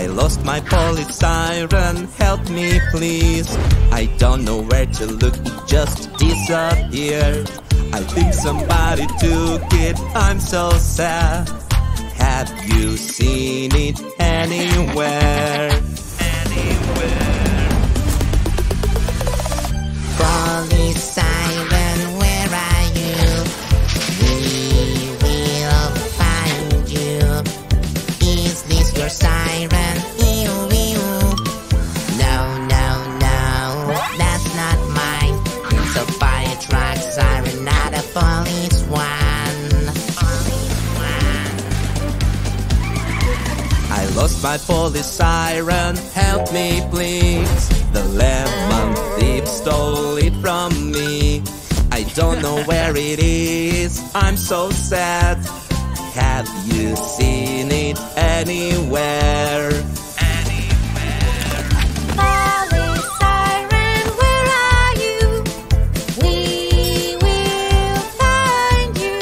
I lost my police siren, help me please. I don't know where to look, it just disappeared. I think somebody took it, I'm so sad. Have you seen it anywhere? Police siren, where are you? We will find you. Is this your siren? No, that's not mine. It's a fire truck siren, not a police one. I lost my police siren, help me please. The lemon thief stole it from me. I don't know where it is, I'm so sad. Have you seen it anywhere? Police siren, where are you? We will find you.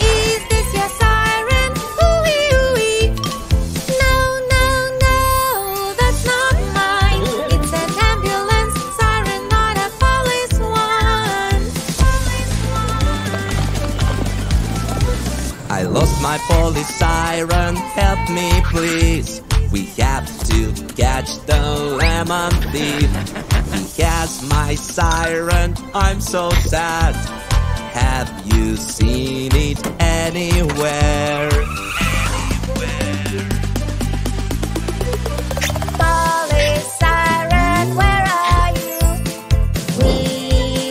Is this your siren? Ooh-wee-wee. No, that's not mine. It's an ambulance siren, not a police one. I lost my police siren, help me please. We have to catch the lemon thief. He has my siren, I'm so sad. Have you seen it anywhere? Police siren, where are you? We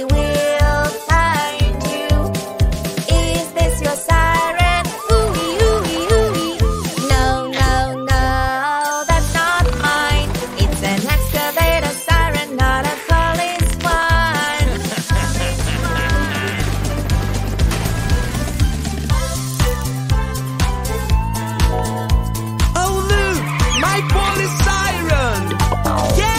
will find you. Is this your siren? Ooh-wee-ooh-wee-ooh-wee. No, that's not mine. It's an excavator siren, not a police one. Oh, look! My police siren! Yay!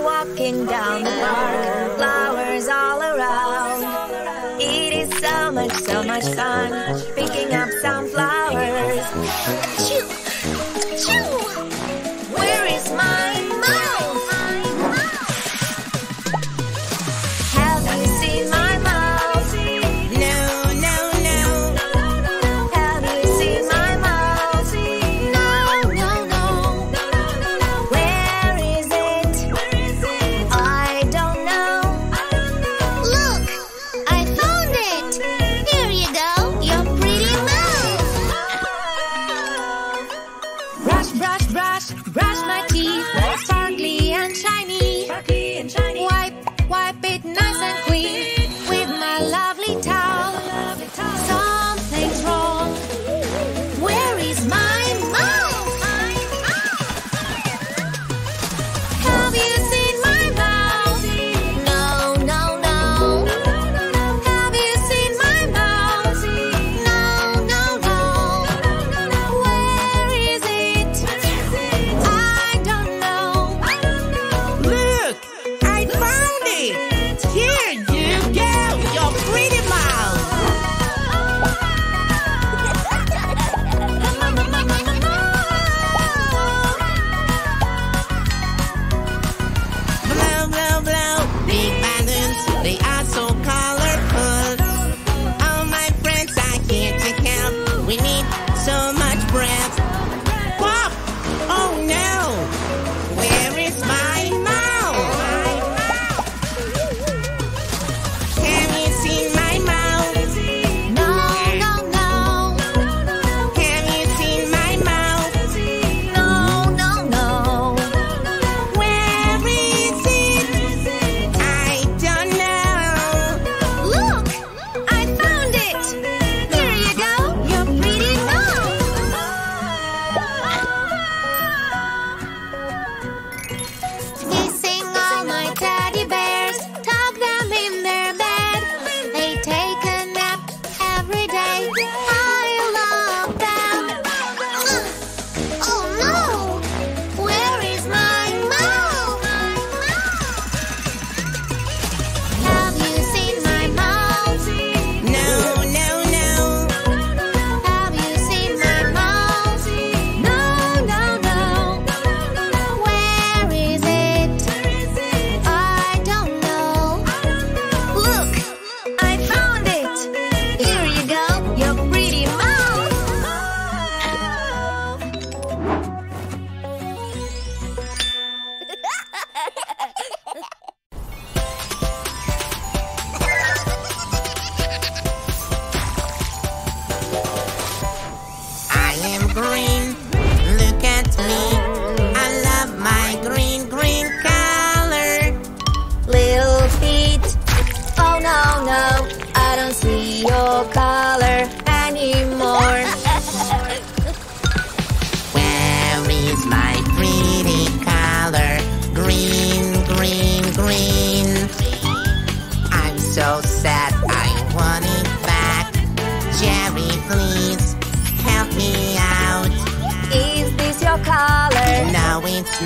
Walking down the park, flowers all around. It is so much fun, picking up some flowers. Choo! Choo! Where is my mouth? Have you seen my mouth? No. Have you seen my mouth? No. Where is it? I don't know. Look, I found it. Here you go, your pretty mouth. Brush my teeth, sparkly and shiny. Wipe it nice and clean with my lovely towel. Something's wrong. Where is my mouth? Have you seen my mouth? No. Have you seen my mouth? No. Where is it? I don't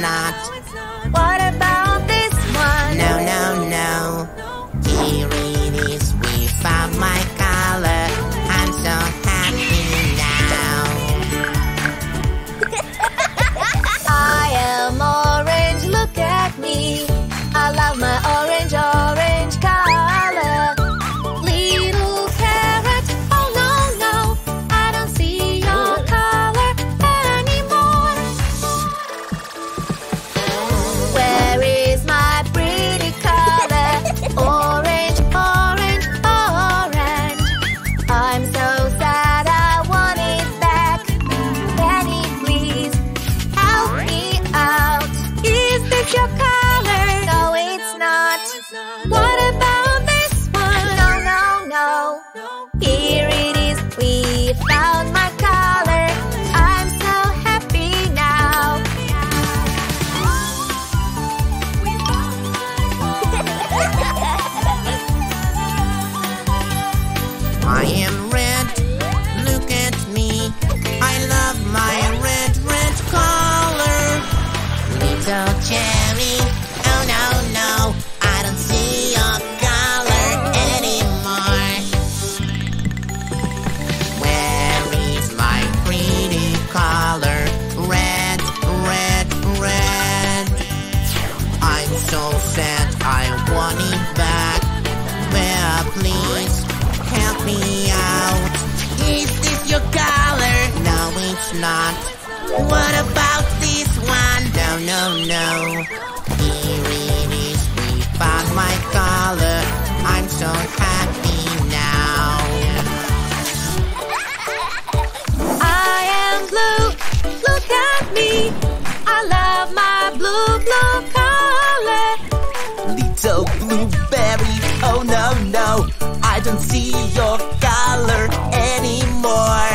not. What about this one? No, no, no. Here it is, we found my color. I'm so happy now. I am orange, look at me. I love my orange, orange color. Not. What about this one? No, no, no. Here it is, we found my color. I'm so happy now. I am blue, look at me. I love my blue, blue color. Little blueberry, oh no, no. I don't see your color anymore.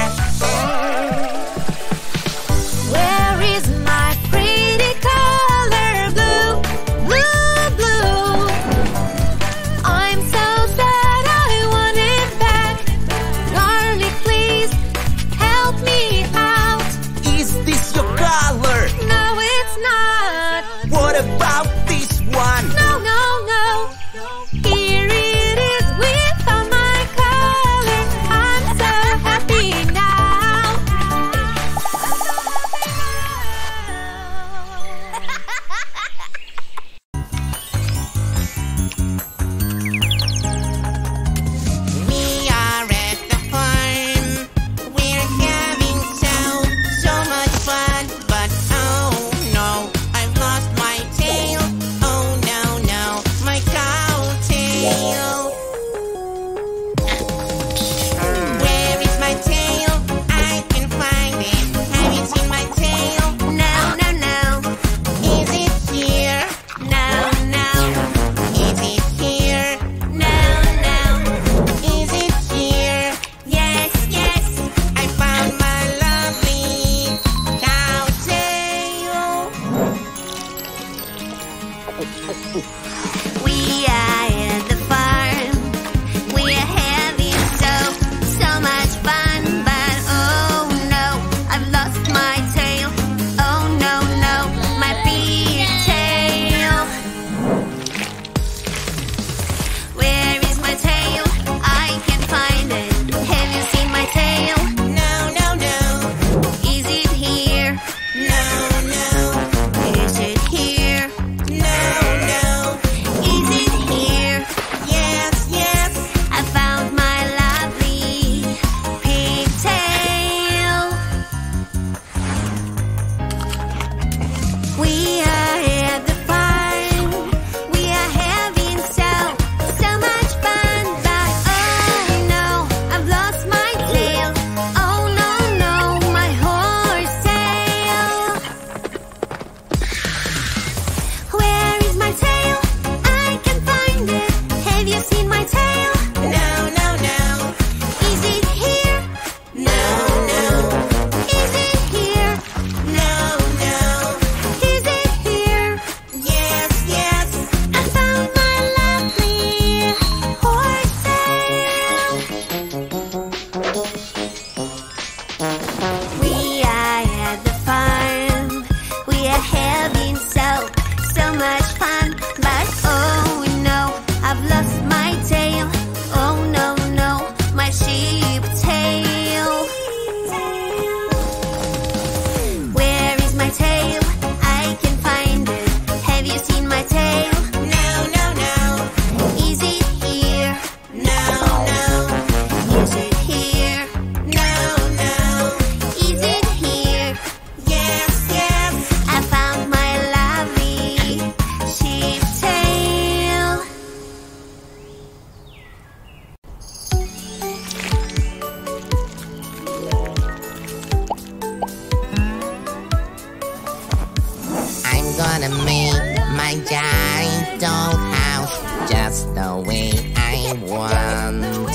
wanna make my giant dollhouse just the way I want.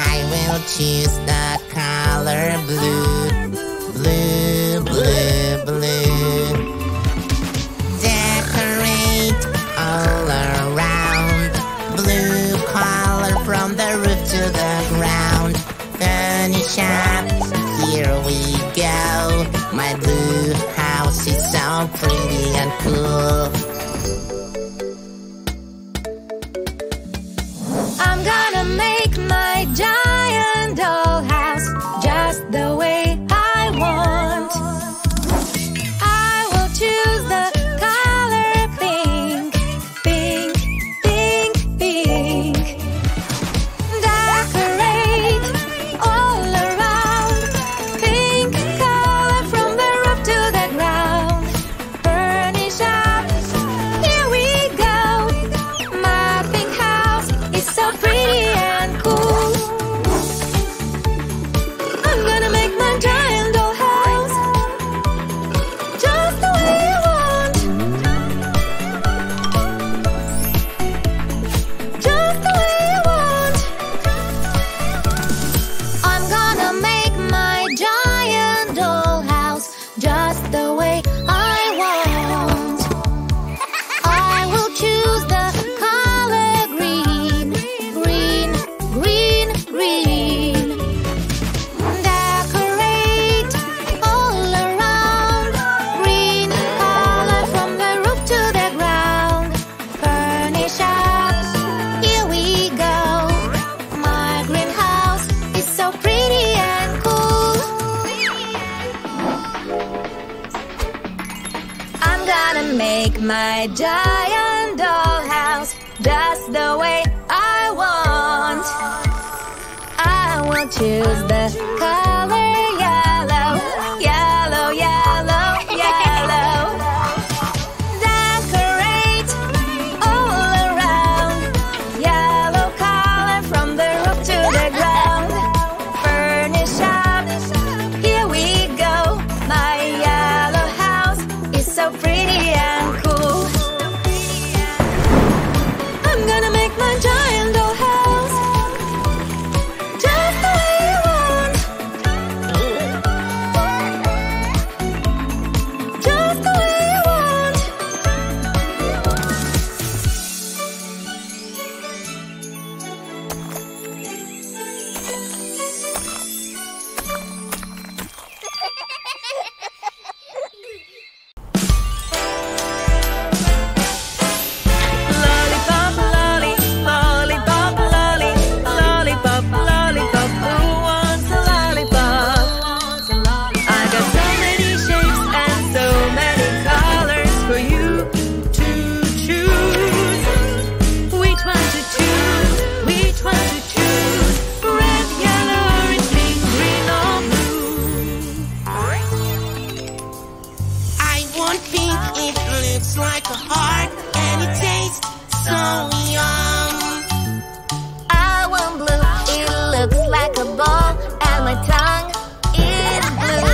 I will choose the color blue, blue, blue, blue. Decorate all around, blue color from the roof to the ground. Furnish up, here we go. My blue house is so pretty and cool. I'm gonna make my giant dollhouse just the way I want. I will choose the color pink, pink, pink, pink. Decorate all around, pink color from the roof to the ground. Furnish up, here we go. My pink house is so pretty and cool. I'm gonna make my giant dollhouse just the way I want. Just the way I want. I'm gonna make my giant dollhouse just the way I want. I will choose the color green, green, green, green. Decorate all around, green color from the roof to the ground. Furnish up, here we go. My green house is so pretty and cool. I'm gonna make my giant dollhouse just the way I want. I will choose the color yellow, yellow, yellow, yellow. Decorate all around, yellow color from the roof to the ground. Furnish up, here we go. My yellow house is so pretty and cool. I'm gonna make my giant dollhouse just the way I want. Just the way I want. Lollipop, lolly, lollipop, lolly, lollipop, lollipop. Who wants a lollipop? I got so many shapes and so many colors for you to choose. Which one to choose? Which one to choose? Red, yellow, orange, pink, green, or blue. I want pink, it looks like a heart and it tastes so yum. I want blue, it looks like a ball, and my tongue is blue.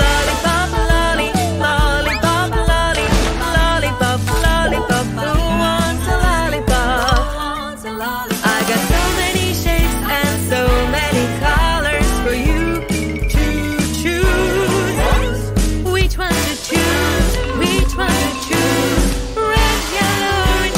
Lollipop, lolly, lollipop, lolly, lollipop, lollipop. Who wants a lollipop? I got so many shapes and so many colors for you to choose. Which one to choose? Which one to choose? Red, yellow, orange,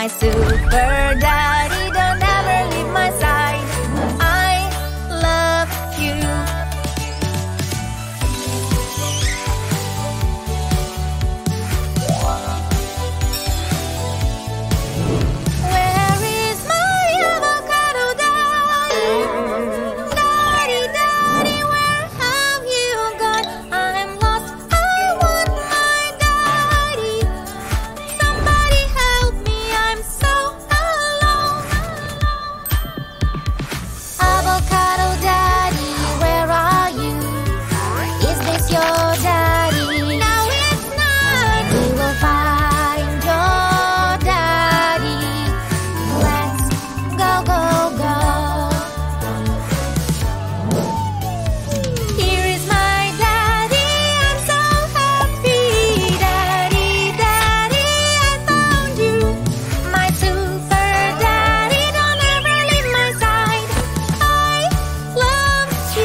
my super daddy, don't ever leave my side. I love you. Where is my avocado daddy? Daddy, daddy, where have you gone? I'm lost, I want my daddy. Somebody help me, I'm so alone. Avocado daddy, where are you? Is this your daddy? No, it's not. We will find your daddy. Let's go, go, go. Here is my daddy, I'm so happy. Daddy, daddy, I found you. My super daddy, don't ever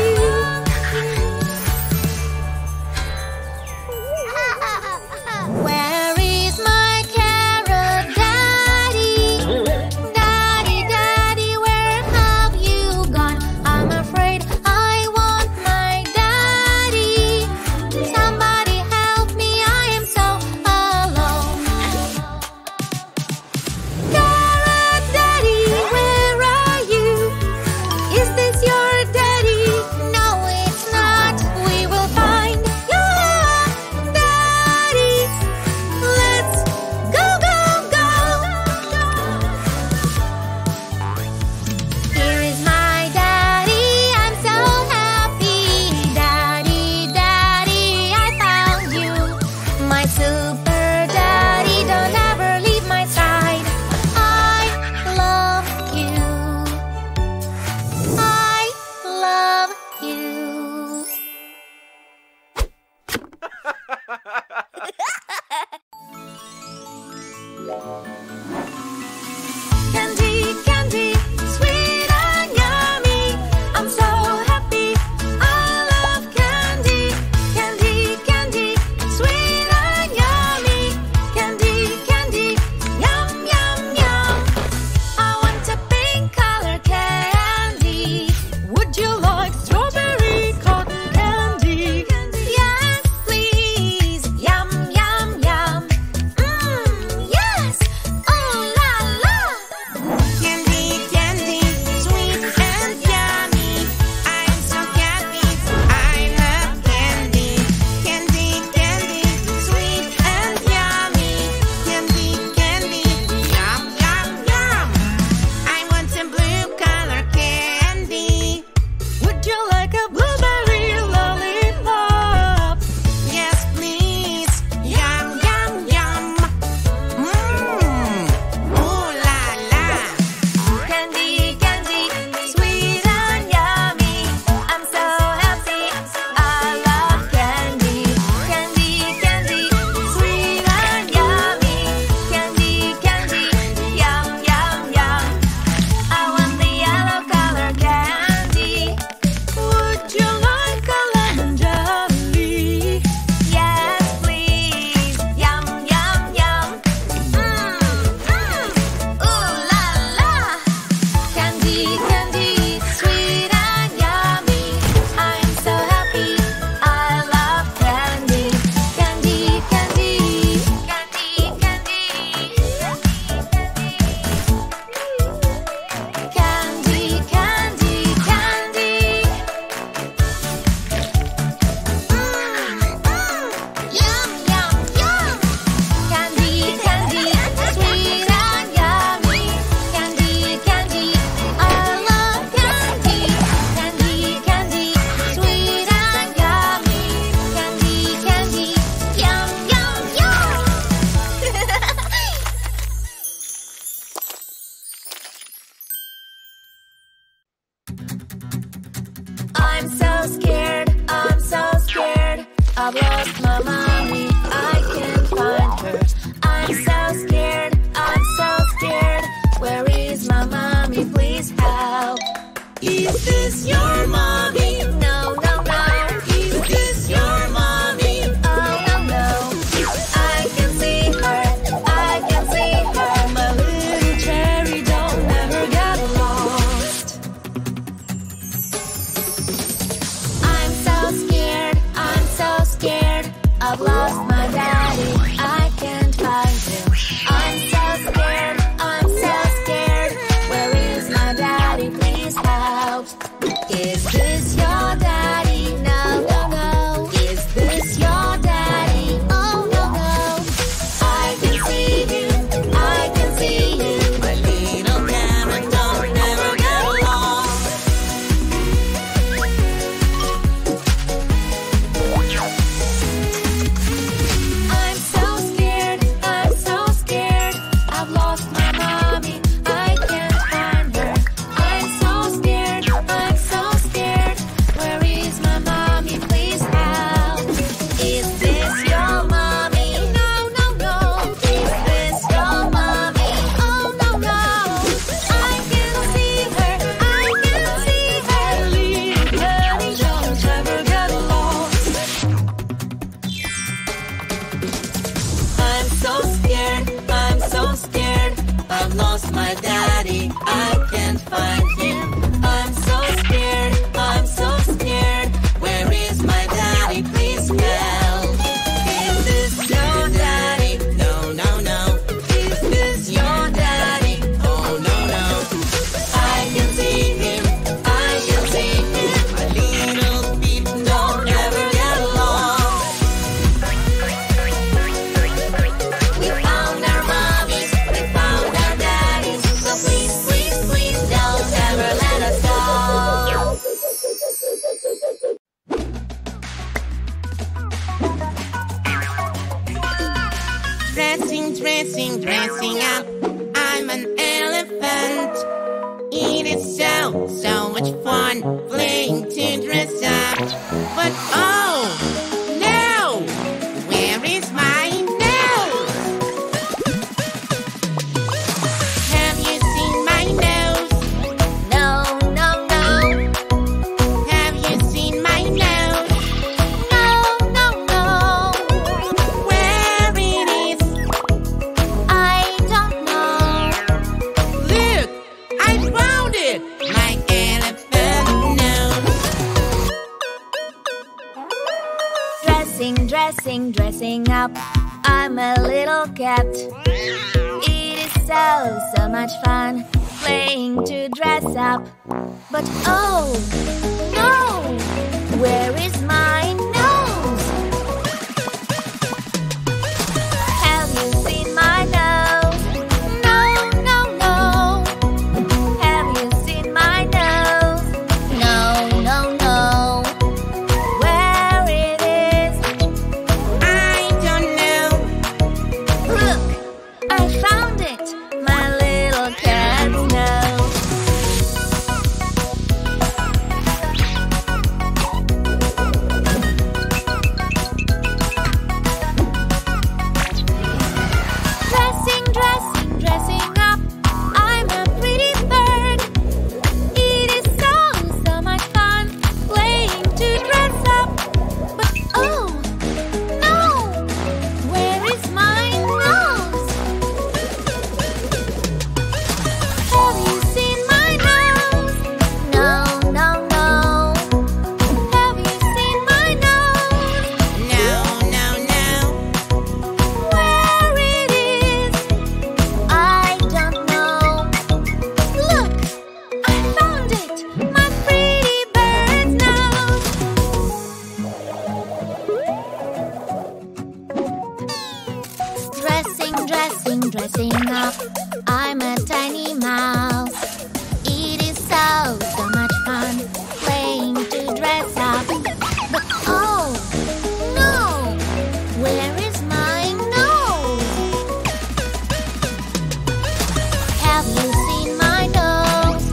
leave my side. I love you. Where is my carrot daddy? Daddy, daddy, where have you gone? I'm afraid I want my daddy. Somebody help me, I am so alone. Carrot daddy, where are you? Is this your daddy? No, it's not. We will find your daddy. Let's go, go, go. Here is my daddy, I'm so happy. Daddy, daddy, I found you. My super daddy, don't ever leave my side. I love you. I love you. Candy, candy, sweet and yummy. I'm so happy. I love candy. Candy, candy, sweet and yummy. Candy, candy, yum, yum, yum. I want a pink color candy. Would you like strawberry cotton candy? Yes, please. Yum, yum, yum. Yes. Oh la la. Candy, candy, sweet and yummy. I am so happy. I love candy. Candy, candy, sweet and yummy. Candy, candy, yum, yum, yum. I want some blue color candy. Would you like a blueberry lollipop? Yes, please. Yum, yum, yum. Ooh la la. Candy, candy, sweet and yummy. I'm so happy. I love candy. Candy, candy, sweet and yummy. Candy, candy, yum, yum, yum. I want the yellow color candy. Would you like a lemon jelly? Yes, please. Yum, yum, yum. Ooh la la. Candy, candy, sweet and yummy. I'm so happy. I love candy. Candy, candy, candy, candy. Candy, candy, candy. Yum, yum, yum. Candy, candy, sweet and yummy. Candy, candy, I love candy. Candy, candy, sweet and yummy. Candy, candy, yum, yum, yum. I'm so scared, I'm so scared. I've lost my mommy, I can't find her. I'm so scared, I'm so scared. Where is my mommy? Please help. Is this your mommy? No. Is this your mommy? Oh no. I can see her, I can see her. My little Daddy, I can't find him. I'm so scared, I'm so scared. Where is my daddy? Please help. Is this your daddy? No, no, no. Is this your daddy? Oh, no, no. I can see him, I can see him. My little feet don't ever get along. We found our mommies, we found our daddies. So please, please, please don't ever let us go. Dressing, dressing, dressing up. I'm an elephant. It is so, so much fun playing to dress up. But oh, no! Where is my nose? Have you seen my nose? No, no, no. Have you seen my nose? No. Where it is? I don't know. Look, I found it! My elephant nose. Dressing, dressing, dressing up. I'm a little cat. It is so, so much fun playing to dress up. But oh, no! Where is my nose? Have you seen my nose? No. Have you seen my nose? No. Where it is? I don't know. Look, I found it. My little cat's nose. Dressing, dressing, dressing up. I'm a pretty bird. It is so, so much fun playing to dress up. But oh, no! Where is my nose? Have you seen my nose?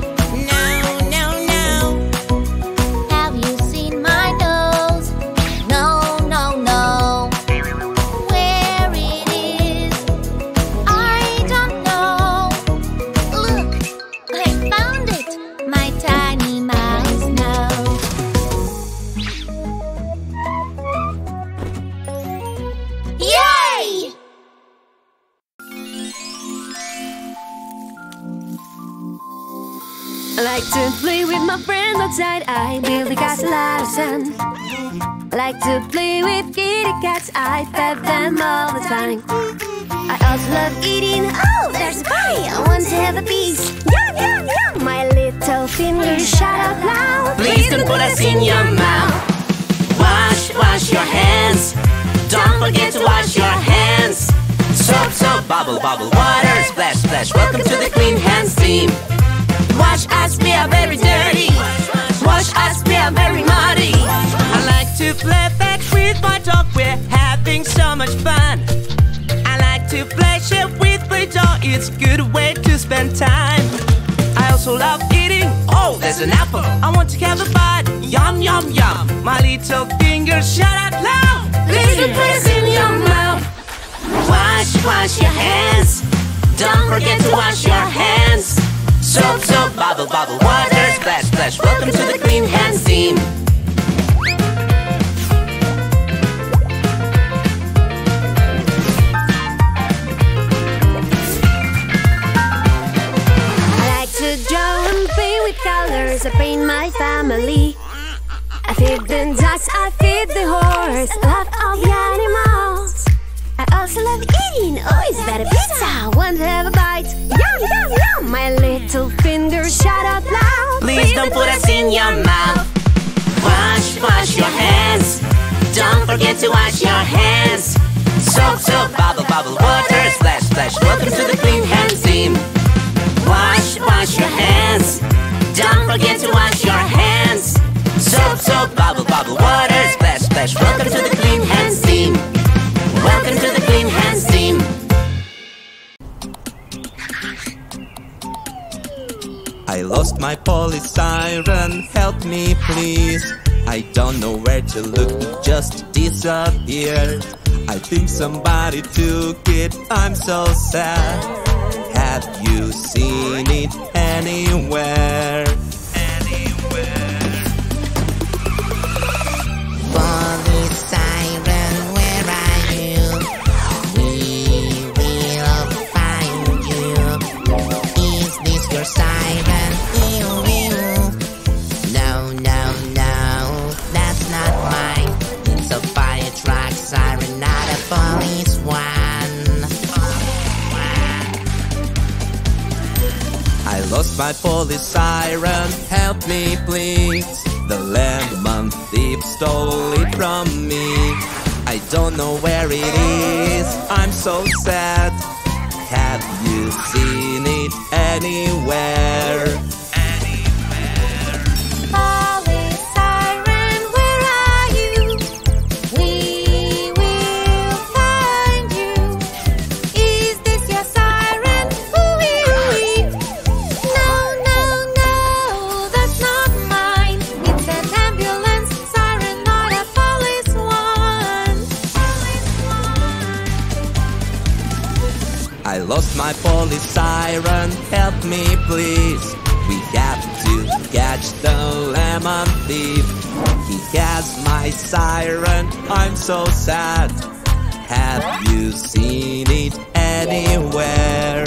No. Have you seen my nose? No. Where it is? I don't know. Look, I found it. My pretty bird's nose. Dressing, dressing, dressing up. I'm a tiny mouse. It is so, so much fun playing to dress up. But oh, no! Where is my nose? Have you seen my nose? No. Have you seen my nose? No. Where it is? I don't know. Look, I found it. My tiny mouse nose. Yay! I like to play with my friends outside. I really got a lot of fun. I like to play with kitty cats. I pet them all the time. I also love eating. Oh, there's a pie. I want to have a piece. Yum. My little fingers shout out loud. Please don't put us in your mouth. Wash your hands. Don't forget to wash your hands. Soap, bubble, water, splash. Welcome to the Clean Hands team. Wash us, we are very dirty. Wash us, we are very muddy. I like to play fetch with my dog. We're having so much fun. I like to play shit with my dog. It's a good way to spend time. I also love eating. Oh, there's an apple. I want to have a bite. Yum. My little fingers shout out loud. Please don't put us in your mouth. Wash your hands. Don't forget to wash your hands. Soap, bubble, water, splash. Welcome to the Clean Hands team. I horse, I paint my family. I feed the ducks, I feed the horse. I love all the animals. I also love eating, always better pizza. Want to have a bite? Yum, yum, yum. My little finger shut up loud. Please don't put us in your mouth. Wash your hands. Don't forget to wash your hands. Soap, bubble, bubble, water, splash. Welcome to the clean hands team. Wash your hands. Don't forget to wash your hands. Soap, bubble, bubble, water, splash. Welcome to the clean hands team. Welcome to the clean hands team. I lost my polystyrene, help me please. I don't know where to look, it just disappeared. I think somebody took it, I'm so sad. Have you seen it anywhere? Polystyrene, where are you? We will find you. Is this your siren? No, that's not mine. It's a fire truck siren, not a police one. I lost my polystyrene, help me please. The lemon thief stole it from me. I don't know where it is, I'm so sad. Have you seen it anywhere? Lost my polystyrene, help me please. We have to catch the lemon thief. He has my siren, I'm so sad. Have you seen it anywhere?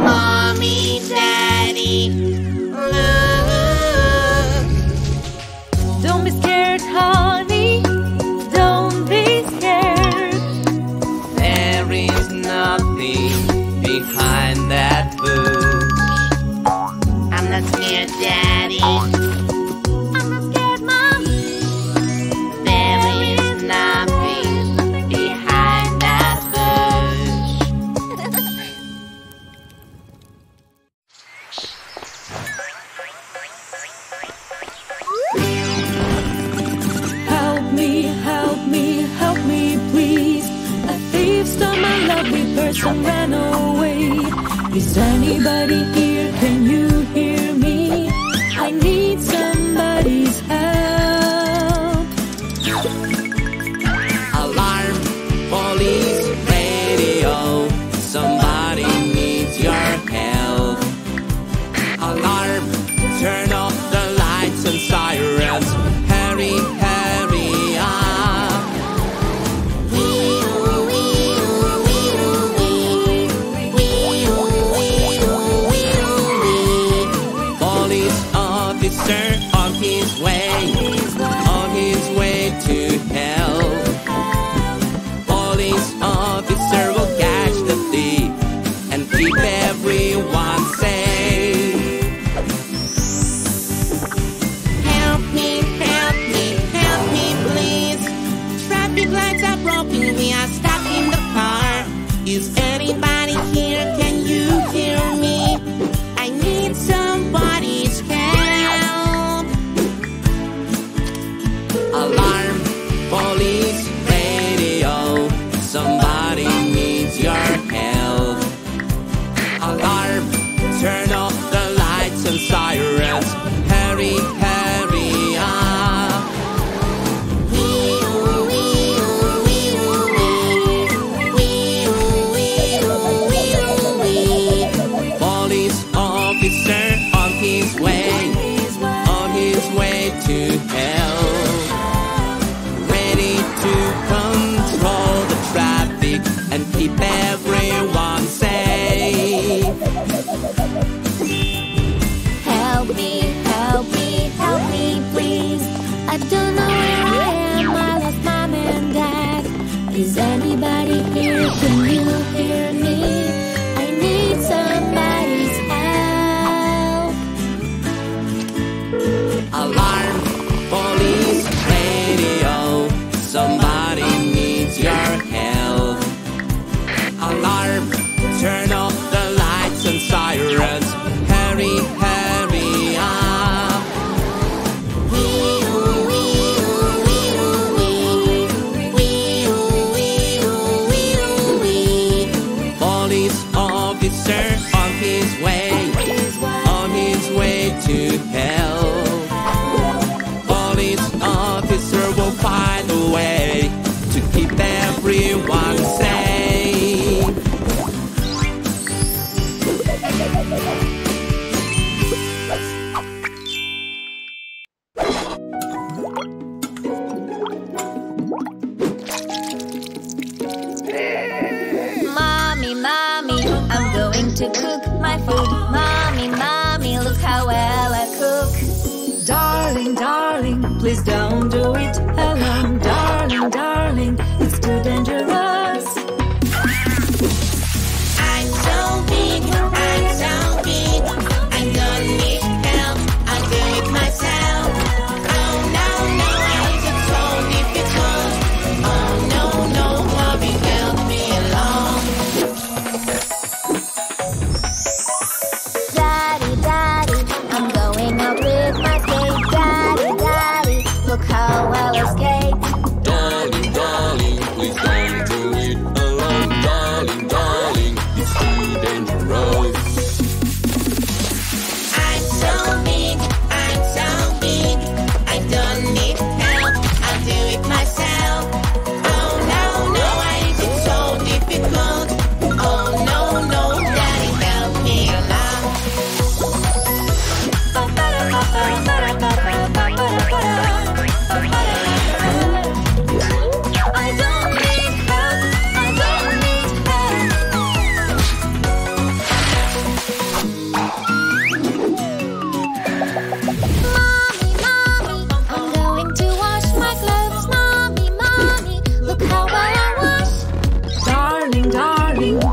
Mommy, Daddy, look. means nothing behind that bush. I'm not scared, Daddy. I'm not scared, Mom. There is nothing behind that bush. Help me, please. Stole my lovely purse and ran away. Is anybody here? Can you hear me? I need somebody's help. Alarm, police, radio. Somebody needs your help. Alarm, turn off the lights and sirens. Hurry,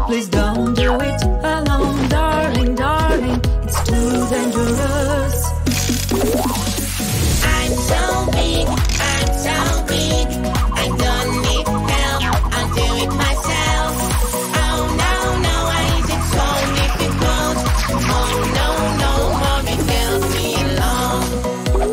Please don't do it alone, darling, darling. It's too dangerous. I'm so big, I'm so big. I don't need help, I'll do it myself. Oh no, no, I did so difficult. Oh no, no, mommy, help me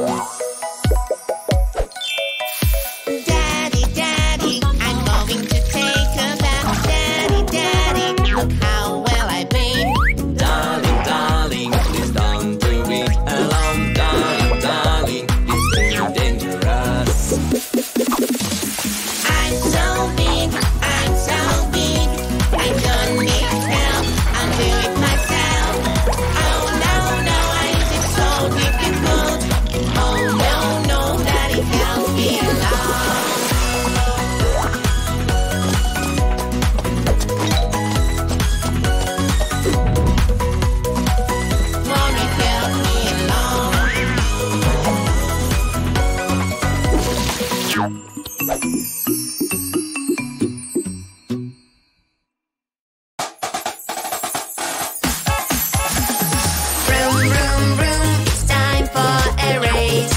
alone. Daddy, daddy, I'm going to take a bath. Daddy, daddy, look how well I bathe. Darling, darling, please don't do it alone. Darling, darling, it's too dangerous. I'm so big, I'm so big. I don't need help, I'll do it myself. Oh no, no, I did so difficult. Oh no, no, daddy, help me alone. Mommy, help me alone. Vroom, vroom, vroom, it's time for a race.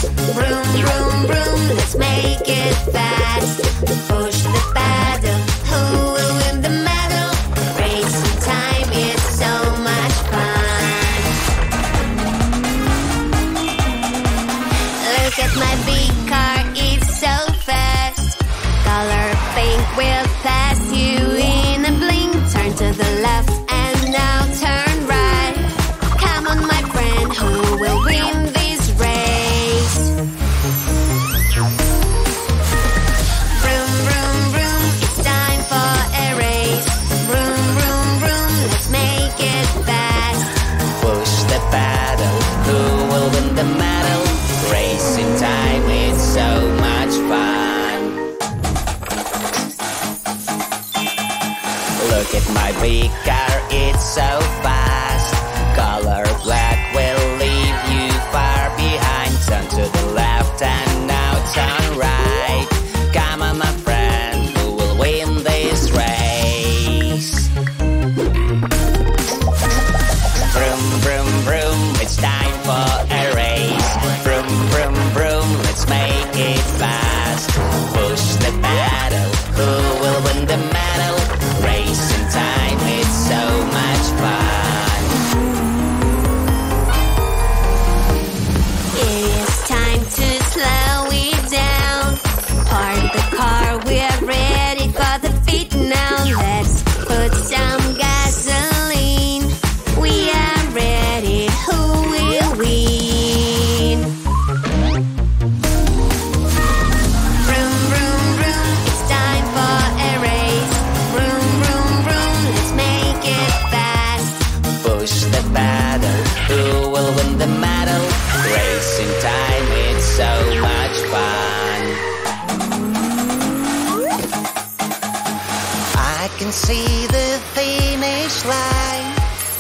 Vroom, vroom, vroom, let's make it fast. Push the pedal, who will win the medal? Racing time is so much fun. Look at my big car, it's so fast. Color pink will pass you in a blink. Turn to the left and now turn right. Come on, my friend, who will win this race? Vroom, vroom, vroom, it's time for a race. Vroom, vroom, vroom, let's make it fast. Push the pedal, who will win the medal? Racing time, it's so much fun. Look at my big car, it's so fast. Color black will leave you far behind. Turn to the left and now turn right. Come on, my friend, who will win this race? Vroom, vroom, vroom, it's time for a race. Vroom, vroom, vroom, let's make it fast. Push the pedal, who will win the medal? Racing time, it's so much fun. It's time to slow it down. Park the car, we're ready for the pit now. Let's put some gasoline. We are ready, who will win? Vroom, vroom, vroom, it's time for a race. Vroom, vroom, vroom, let's make it fast. Push the pedal, who will win the medal? Racing time, it's so much fun. I can see the finish line.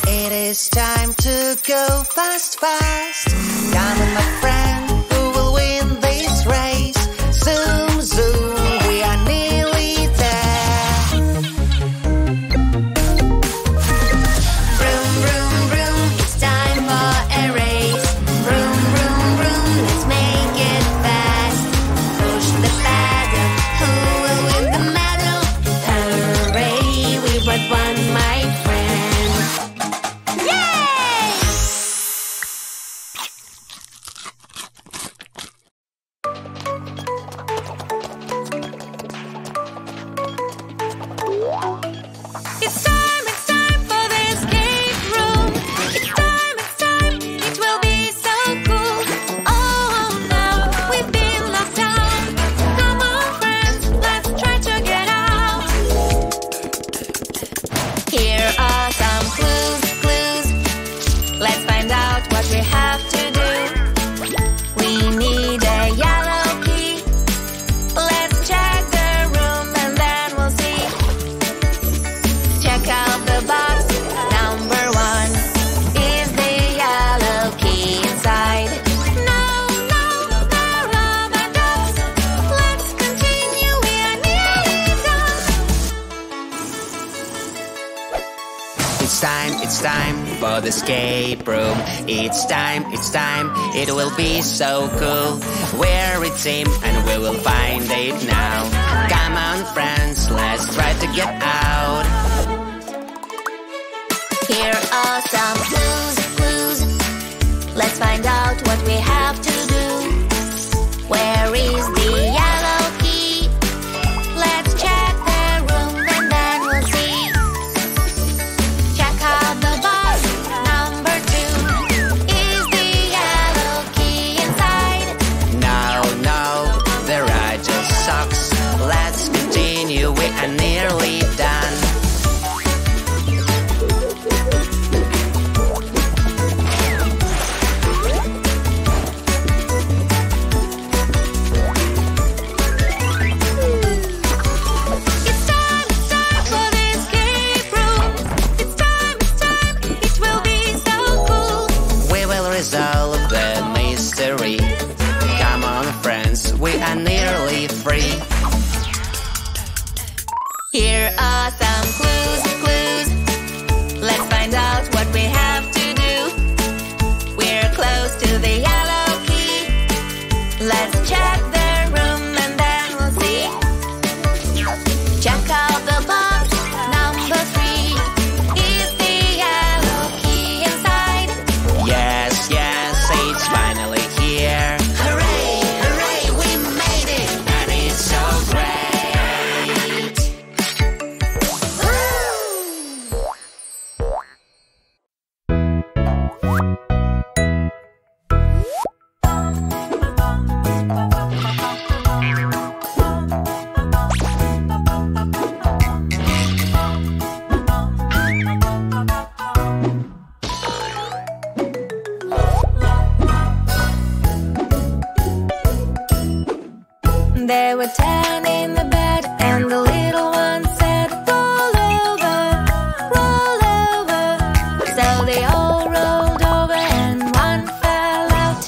It is time to go fast, fast. Come on, my friend, who will win this race? Zoom, zoom, we are nearly there. Vroom, vroom, vroom, it's time for a race. Vroom, vroom, vroom, let's make it fast. Push the pedal, who will win the medal? Hooray, we brought one, my friend. Yay! It's time for the escape room. It's time, it will be so cool. Oh no, we've been locked out. Come on, friends, let's try to get out. Here are some clues, Let's find out what we have to do. We need a yellow key. Let's check the room and then we'll see. Check out the box. Number one. Is the yellow key inside? No, there are no dots. Let's continue, we are nearly done. It's time for the escape room. It's time, it will be so cool. We're a team and we will find it now. Come on friends, let's try to get out. Here are some clues. Let's find out what we have to do. Where is the yellow key? Let's check the room and then we'll see. Check out the box number 2. Is the yellow key inside? No, there are just socks. Let's continue, we are nearly done. Here are some clues. Let's find out what we have to do. We're close to the yellow key. Let's check the room and then we'll see. Check out the box number 3. Is the yellow key inside? Yes, it's finally here. Hooray, we made it, and it's so great. There were 10 in the bed, and the little one said, roll over, so they all rolled over and one fell out.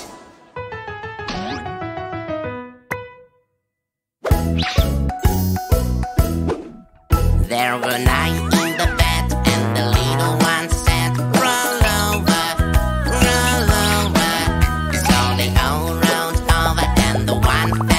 There were 9 in the bed, and the little one said, roll over, so they all rolled over and the one fell out.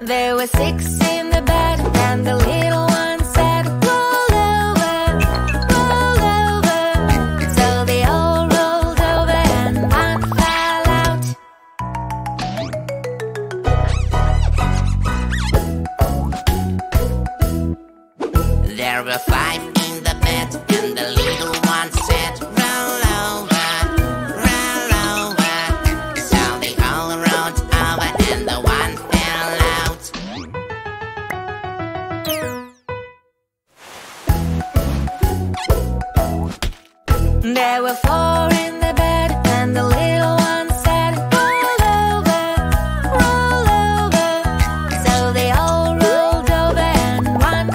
There were 8 in the bed, and the little one said, roll over, so they all rolled over and one fell out. There were 7 in the bed, and the little one said, roll over, so they all rolled over and the one fell out. There were 6 in the bed, and the little one said, roll over, so they all rolled over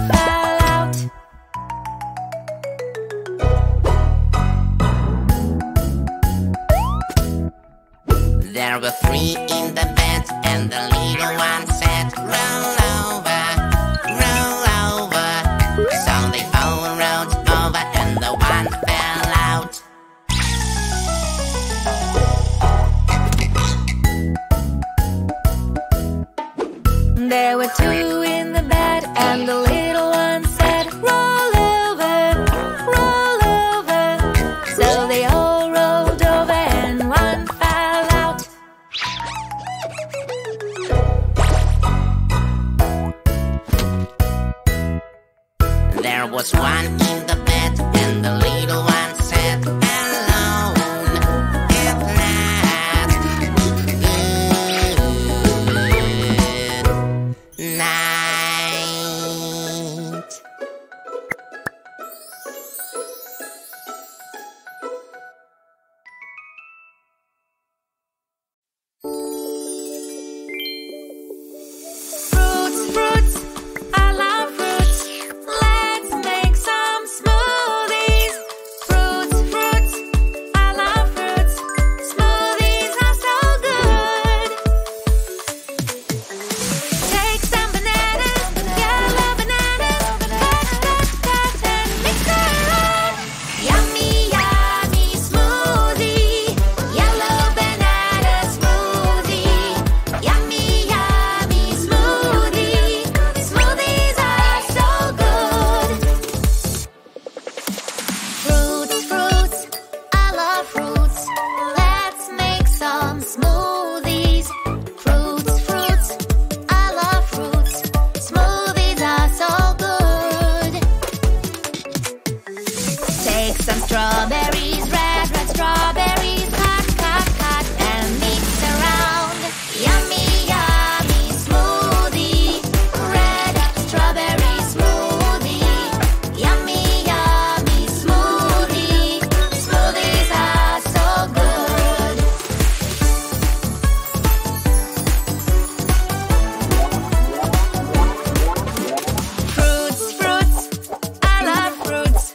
and one fell out. There were 5 in the bed, and the little one said, roll over, so they all rolled over and the one fell out. There were 4 in the bed, and the little one said, roll over, so they all rolled over and one fell out. There were 3 in the bed, and the little one said, roll over, so they all rolled over and the one fell out. There were 2 in the bed, and the little one said, roll over, so they all rolled over and one fell out. Mix some strawberries, red, red strawberries, hot, hot, hot, and mix around. Yummy, yummy smoothie, red strawberry smoothie. Yummy, yummy smoothie, smoothies are so good. Fruits, fruits, I love fruits.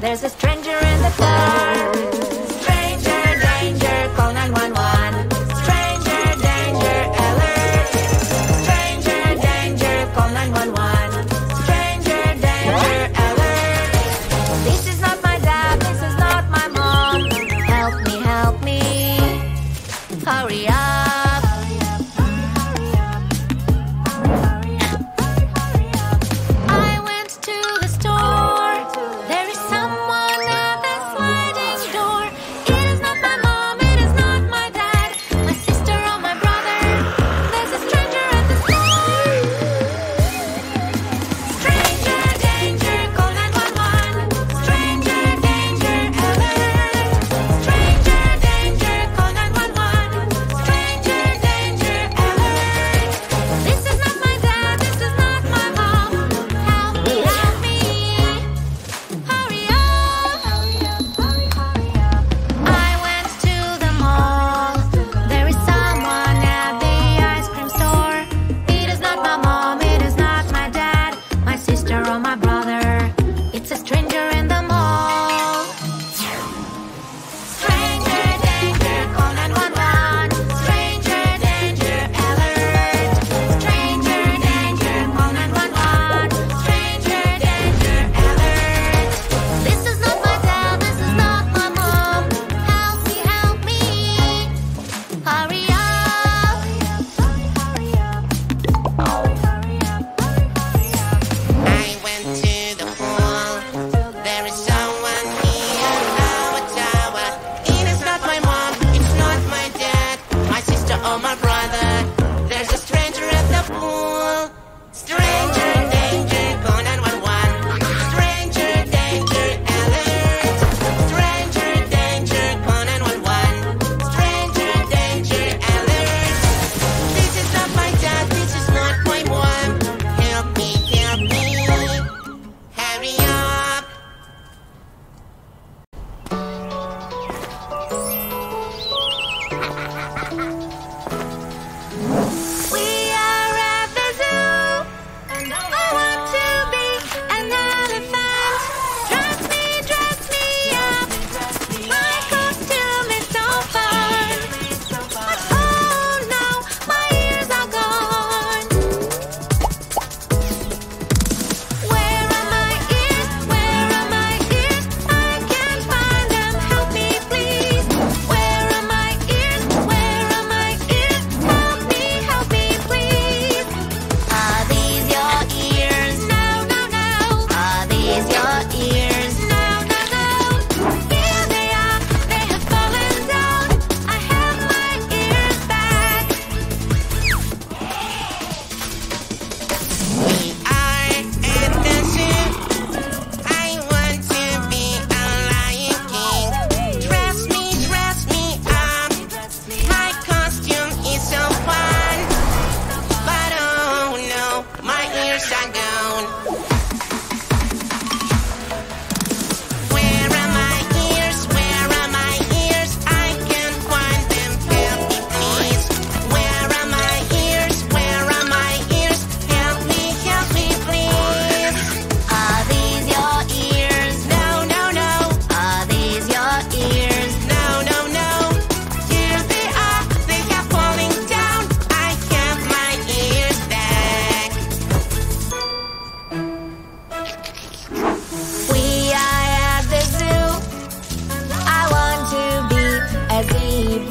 There's a stranger in the car. Stranger danger, call 911. Stranger danger alert. Stranger danger, call 911. Stranger danger alert. This is not my dad, this is not my mom. Help me, help me. Hurry up. I went to the store. Stranger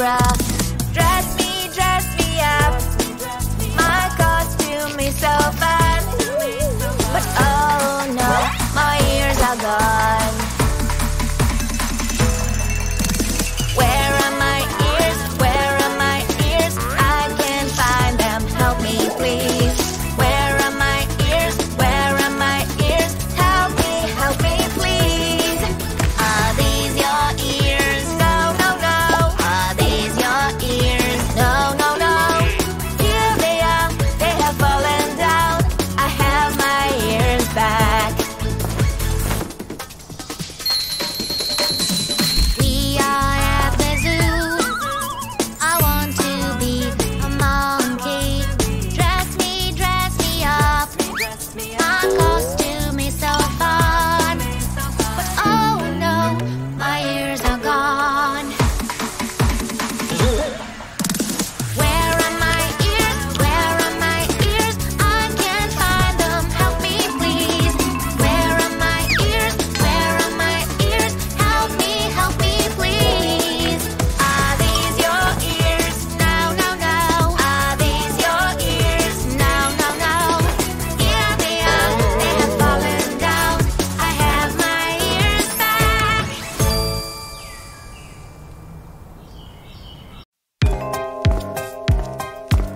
photograph. Dress me up. My costume is so fun. But oh no, my ears are gone. Where are my ears? Where are my ears? I can't find them. Help me, please. Where are my ears? Where are my ears? Help me, please. Are these your ears? No, no, no. Are these your ears? No, no, no. Here they are. They have fallen down. I have my ears back. We are at the zoo. I want to be a monkey. Dress me up. My costume is so fun. But oh no, my ears are gone. Where are my ears? Where are my ears? I can't find them. Help me, please. Where are my ears? Where are my ears? Help me, please. Are these your ears? No, no, no. Are these your ears? No, no, no. Here they are. They have fallen down. I have my ears back.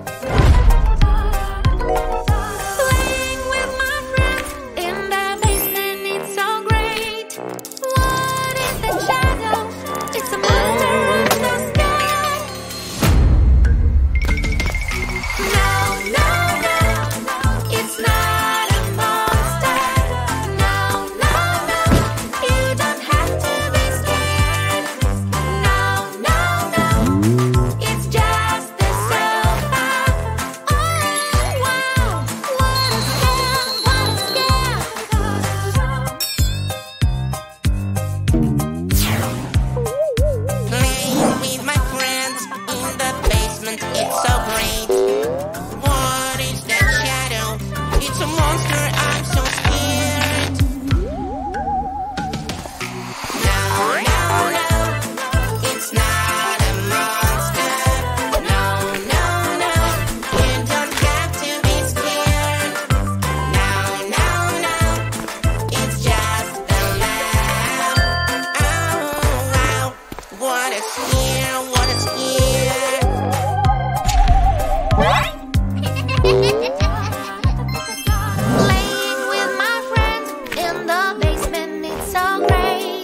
Playing with my friends in the basement, it's so great. What is the shadow? It's a monster in the sky. No, no, no, it's not a monster.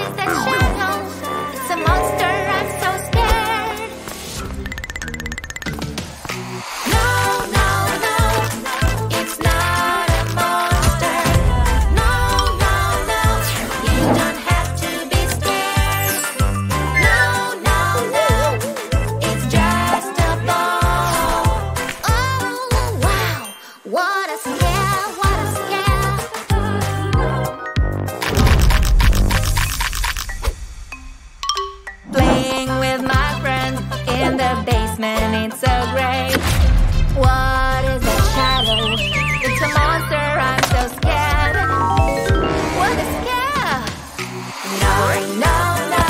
No, no, no, you don't have to be scared. No, no, no, it's just the sofa. Oh wow, what a scare, what a scare. Playing with my friends in the basement, it's so great. What is that shadow? It's a monster, I'm so scared. No, no, no,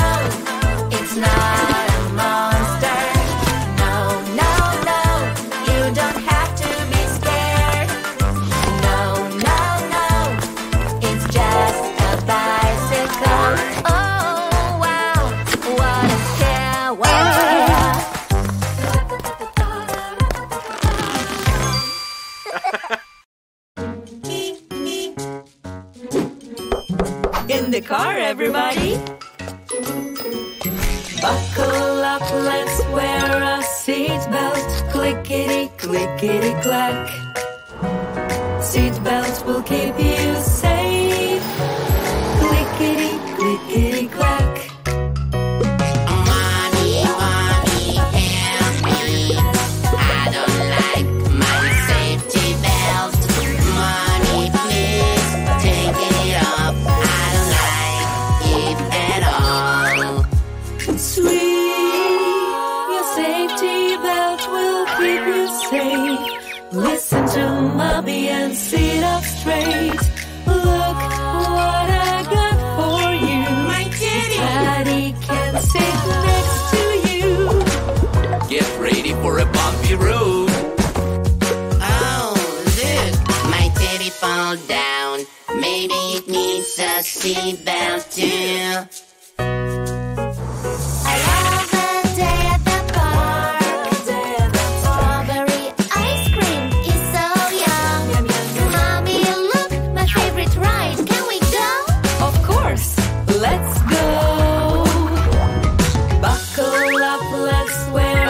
it's not a monster. No, no, no, you don't have to be scared. No, no, no, it's just a laugh. Oh wow, what a scare, what a scare. Playing with my friends in the basement, it's so great. What is that shadow? It's a monster, I'm so scared. No, no, no, it's not a monster. No, no, no, you don't have to be scared. No, no, no, it's just a ball. Oh wow, what a scare, what a scare. Playing with my friends in the basement, it's so great. What is a shadow? It's a monster, I'm so scared. What a scare! No, no, no, it's not a monster. No, no, no, you don't have to be scared. No, no, no, it's just a bicycle. Oh wow, what a scare, what a scare. In the car, everybody. Buckle up, let's wear a seatbelt. Clickety, clickety, clack. Seatbelt will keep you safe. Clickety, clickety, clack. Mommy, mommy, help me. I don't like my safety belt. Mommy, please take it off. I don't like it at all. Sweet, your safety belt will keep you safe. Listen to mommy and sit up straight. Look what I got for you. My kitty. Daddy can sit next to over a bumpy road. Oh, look, my teddy fall down. Maybe it needs a seatbelt too. I love the day at the park. Strawberry ice cream is so yum. Yum, yum, yum. Mommy, look, my favorite ride. Can we go? Of course, let's go. Buckle up, let's wear a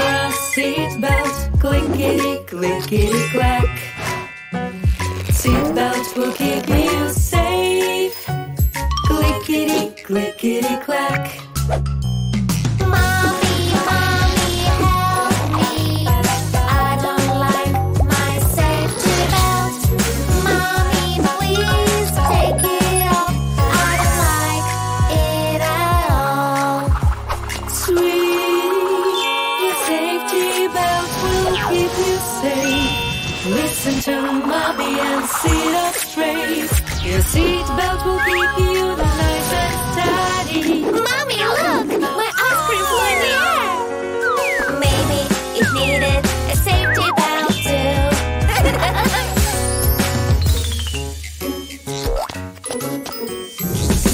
seatbelt. Clickety, clickety, clack. Seatbelt will keep you safe. Clickety, clickety, clack. Listen to mommy and sit up straight. Your seatbelt will keep you nice and tidy. Mommy, look! My ice cream flew in the air! Maybe it needed a safety belt too.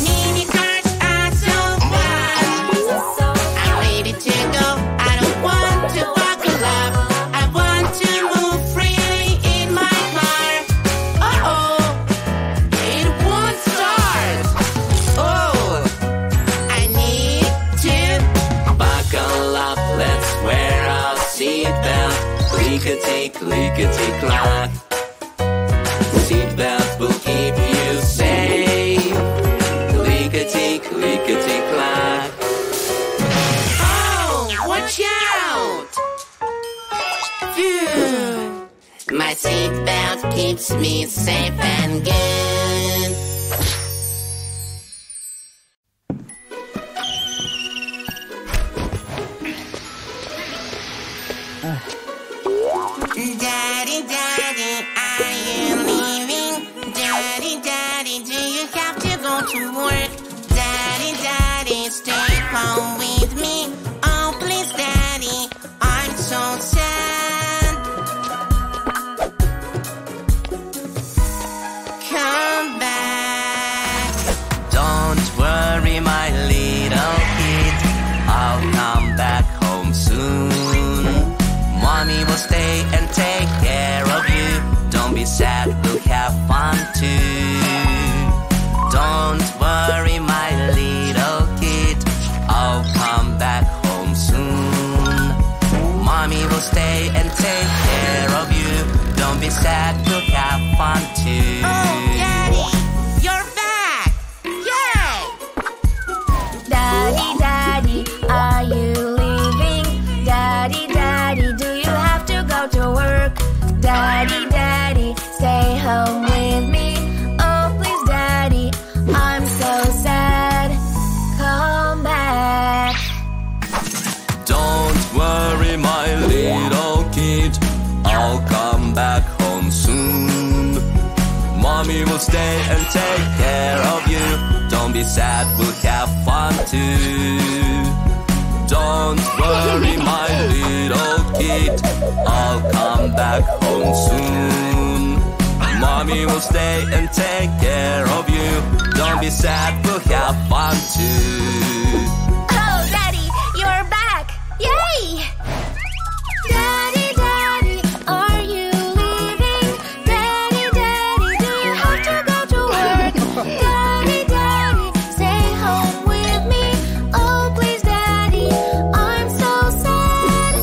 Mini cars are so fast. I'm ready to go. I don't want to buckle up. I want to move free. Clickety, clickety, clack. Seatbelt will keep you safe. Clickety, clickety, clack. Oh, watch out! Phew. My seatbelt keeps me safe and good. Home with me, oh please daddy, I'm so sad. Come back. Don't worry my little kid, I'll come back home soon. Mommy will stay and take care of you. Don't be sad, we'll have fun too. Don't worry my little kid, I'll come back home soon. Mommy will stay and take care of you. Don't be sad, you'll have fun too. Oh, Daddy, you're back! Yay! Daddy, Daddy, are you leaving? Daddy, Daddy, do you have to go to work? Daddy, Daddy, stay home with me. Worry my little kid, I'll come back home soon. Mommy will stay and take care of you. Don't be sad, we'll have fun too. Don't worry my little kid, I'll come back home soon. Mommy will stay and take care of you. Don't be sad, we'll have fun too. Oh Daddy, you're back! Yay! Daddy, Daddy, are you leaving? Daddy, Daddy, do you have to go to work? Daddy, Daddy, stay home with me. Oh, please, Daddy, I'm so sad.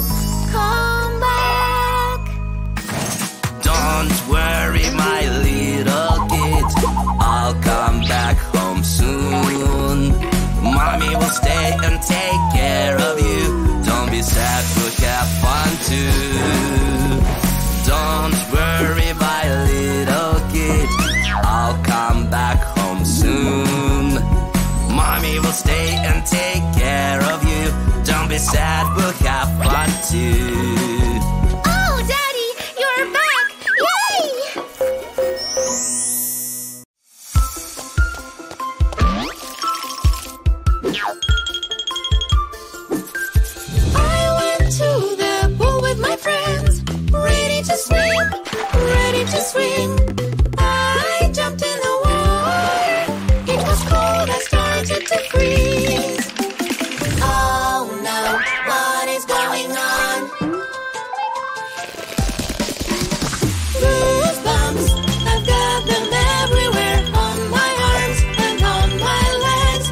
Come back. Don't worry, my little kid. I'll come back home soon. Mommy will stay and take care of you. Sad, we'll have fun too. Don't worry, my little kid, I'll come back home soon. Mommy will stay and take care of you. Don't be sad, we'll have fun too. Oh, Daddy, you're back! Yay! To the pool with my swing. I jumped in the water. It was cold, I started to freeze. Oh no, what is going on? Goosebumps, I've got them everywhere. On my arms and on my legs.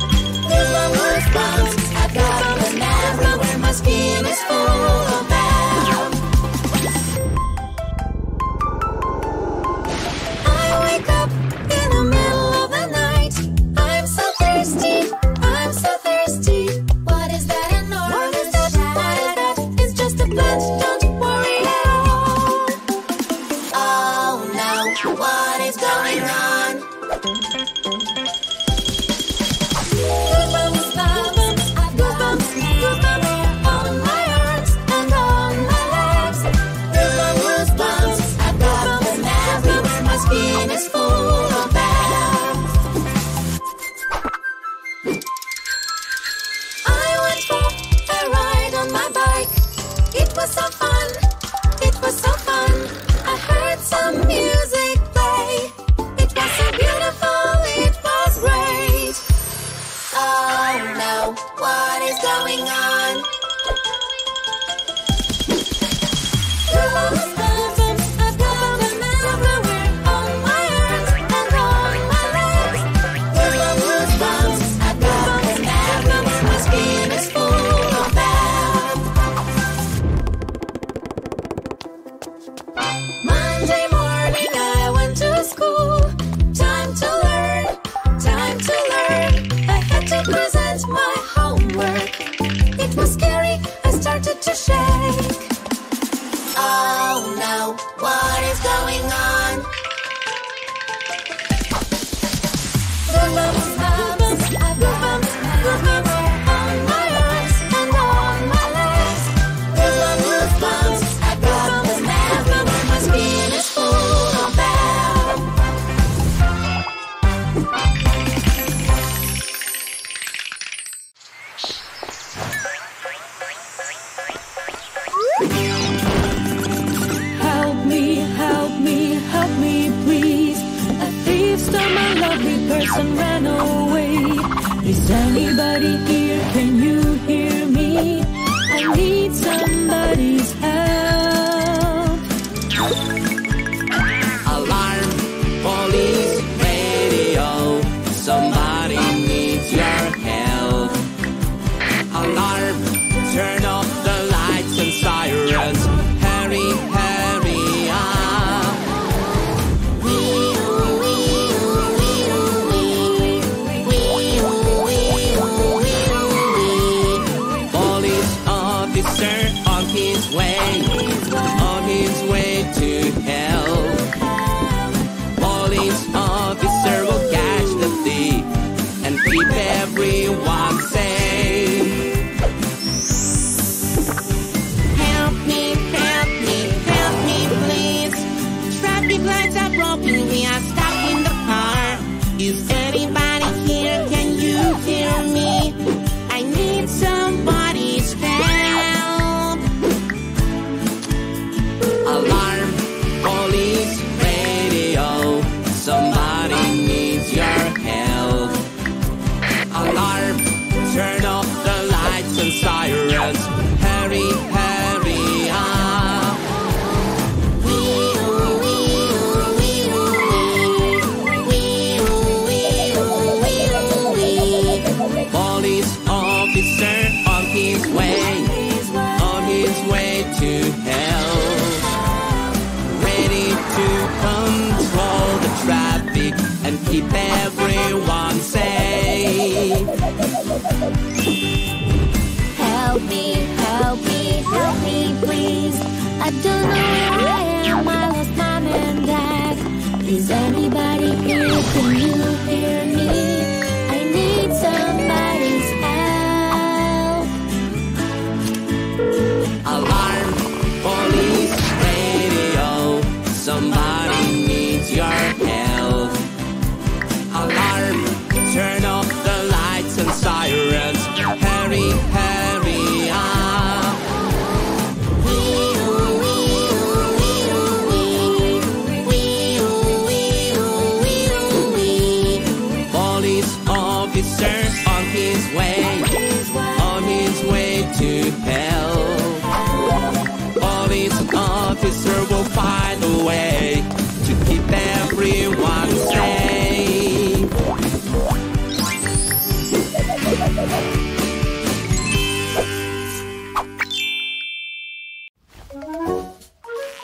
Goosebumps, I've got them everywhere. My skin is full of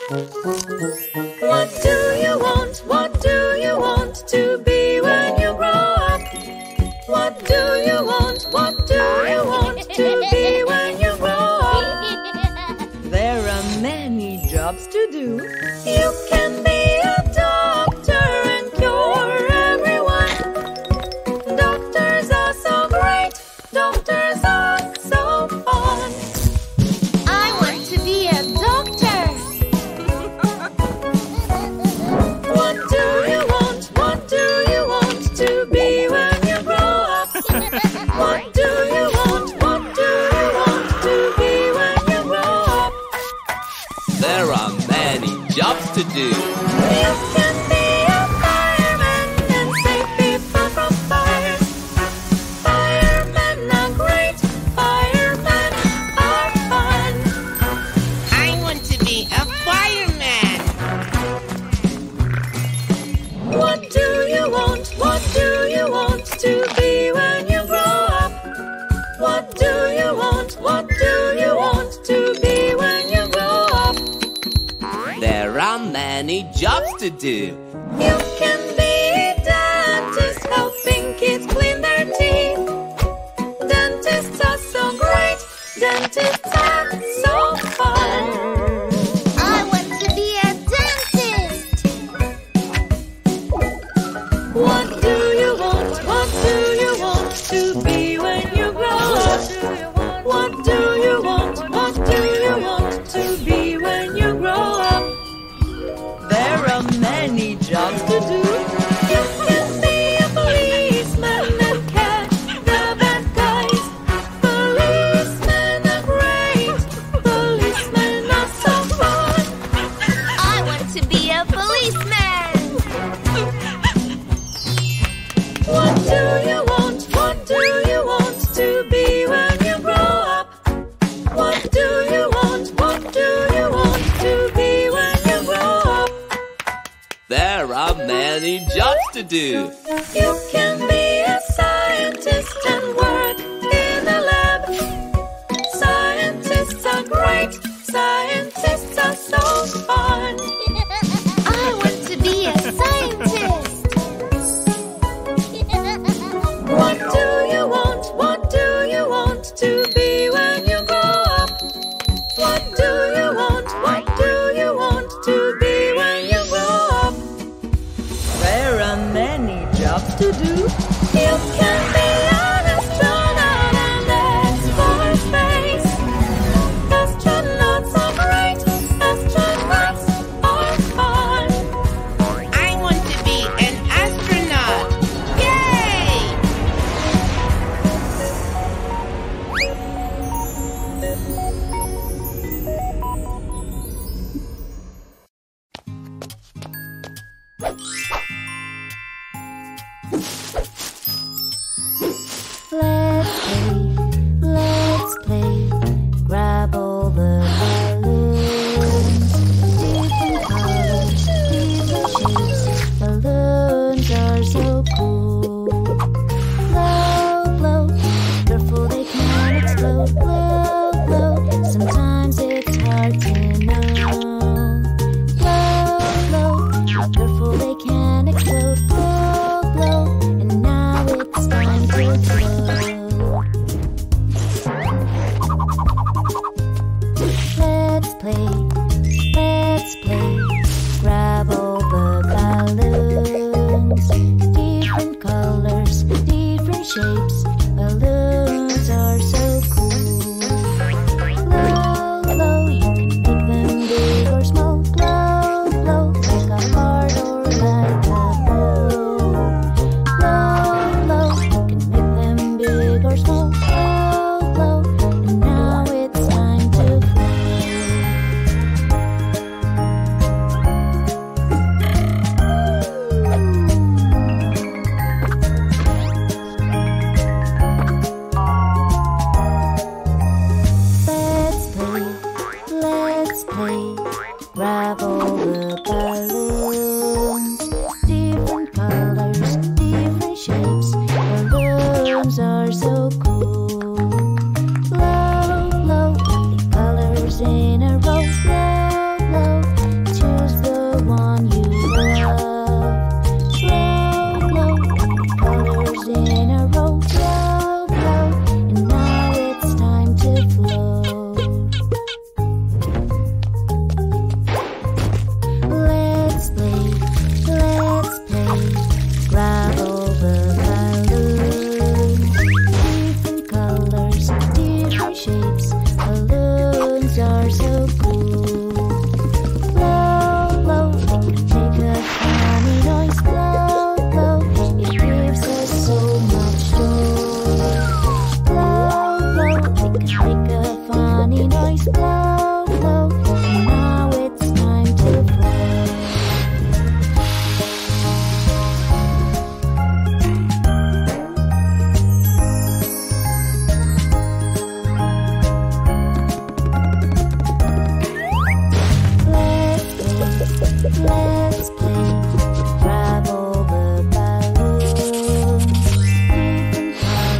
What do you want? What do you want to be when you grow up? What do you want? What do you want to be when you grow up? There are many jobs to do. You can be a doctor and cure everyone. Doctors are so great. Doctors are so fun. I want to be a doctor. What do you want? What do you want to be when you grow up? There are many jobs to do. You can be a fireman and save people from fire. Firemen are great. Firemen are fun. I want to be a fireman. What do you want? What do you want to be when you grow up? What do you want? What do you want to be when you grow up? There are many jobs to do. You can be a dentist, helping kids clean their teeth. Dentists are so great. Dentists are so fun. Jobs to do. You can be a policeman and catch the bad guys. Policemen are great. Policemen are so fun. I want to be a policeman. What do you want? What do you want to be when you grow up? What do you want? What do you want to be? There are many jobs to do. You can be a scientist and work in a lab. Scientists are great. Scientists are so fun. I want to be a scientist. What do you want? What do you want to be when you grow up? What do you want? What do you want to be? Many jobs to do. You can be an astronaut and explore space. Astronauts are great. Astronauts are fun. I want to be an astronaut. Yay! Let's play, grab all the balloons. Different colors, different shapes, balloons are so cool. Blow, blow, careful they can explode. Blow, blow, sometimes it's hard to know. Blow, blow, careful they can explode. Blow, blow, and now it's time to blow. Let's play, grab all the balloons. Different colors, different shapes, balloons are so cool. Blow, blow, you can pick them big or small. Blow, blow, like a heart or like a bow. Blow, blow, you can pick them big or small. Blow, blow, and now it's time to play. funny noise, blow, blow. And now it's time to blow. Let's play, grab all the balloons. Different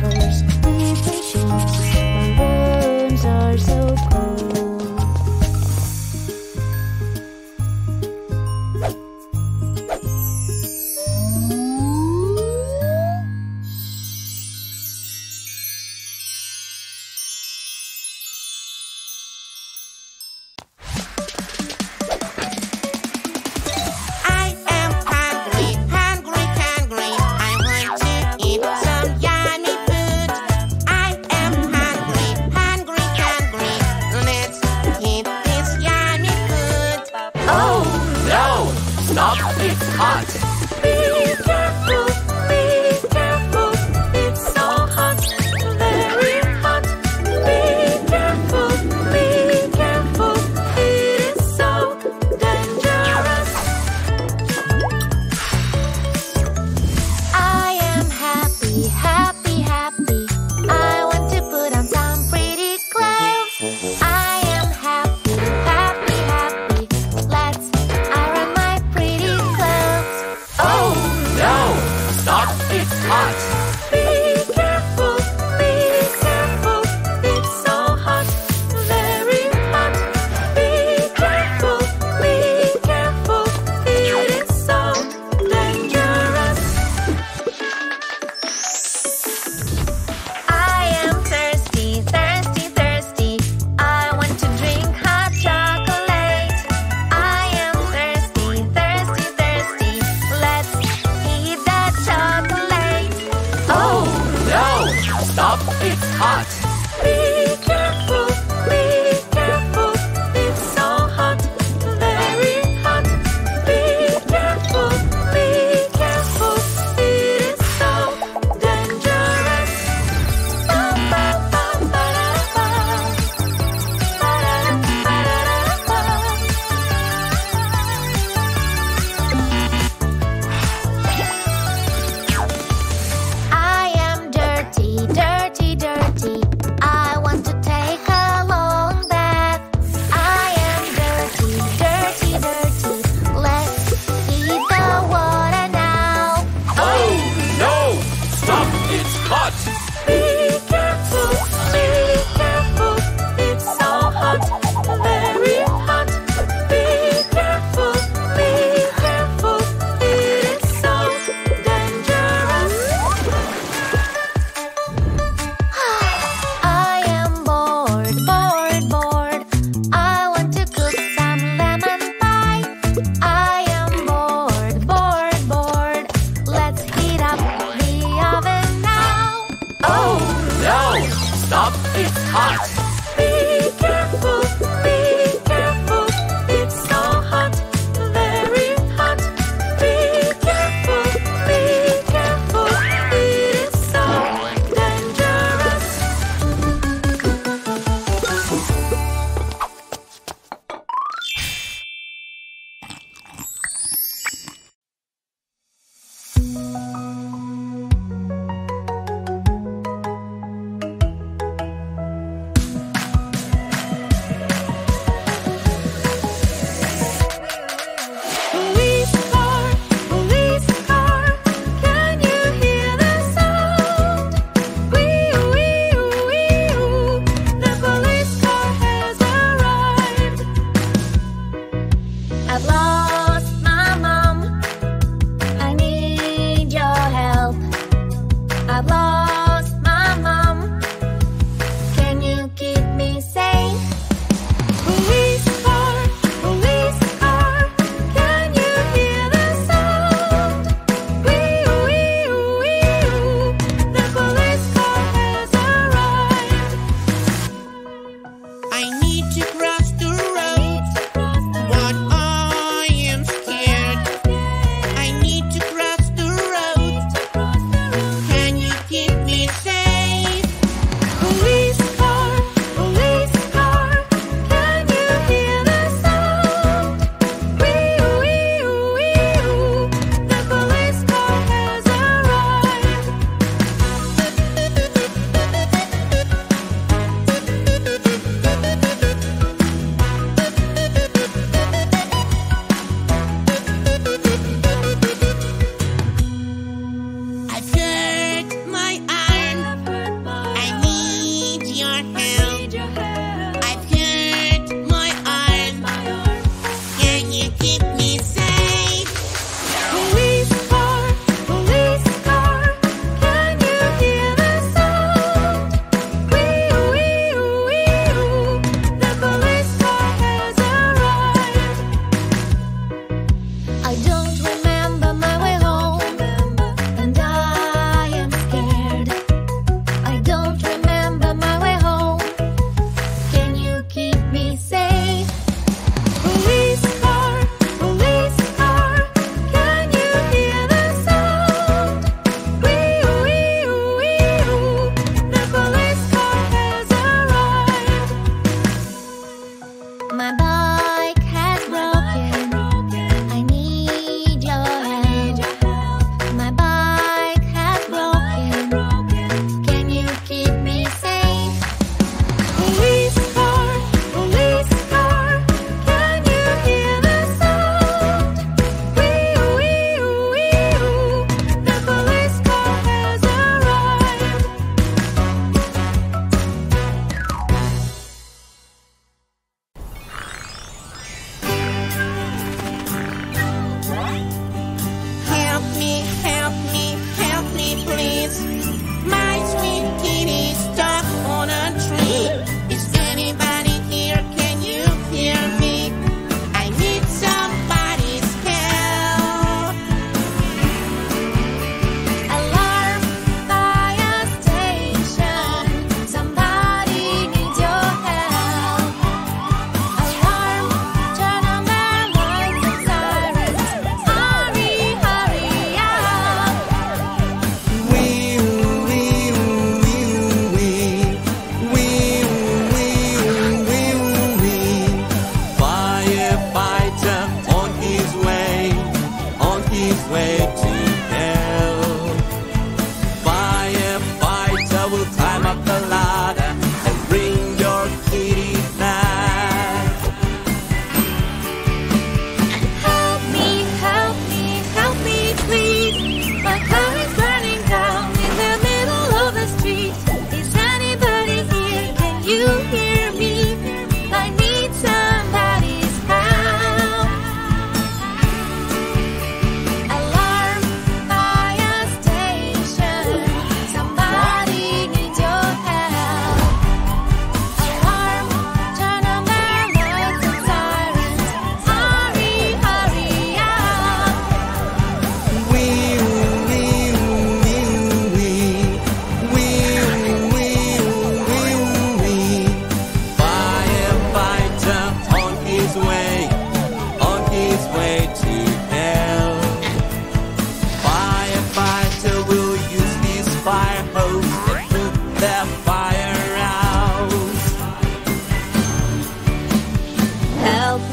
colors, different shapes. Balloons are so cool. Please, car, police car,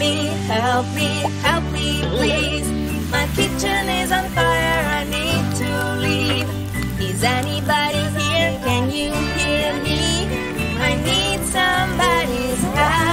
me, help me, help me, please. My kitchen is on fire, I need to leave. Is anybody here? Can you hear me? I need somebody's help.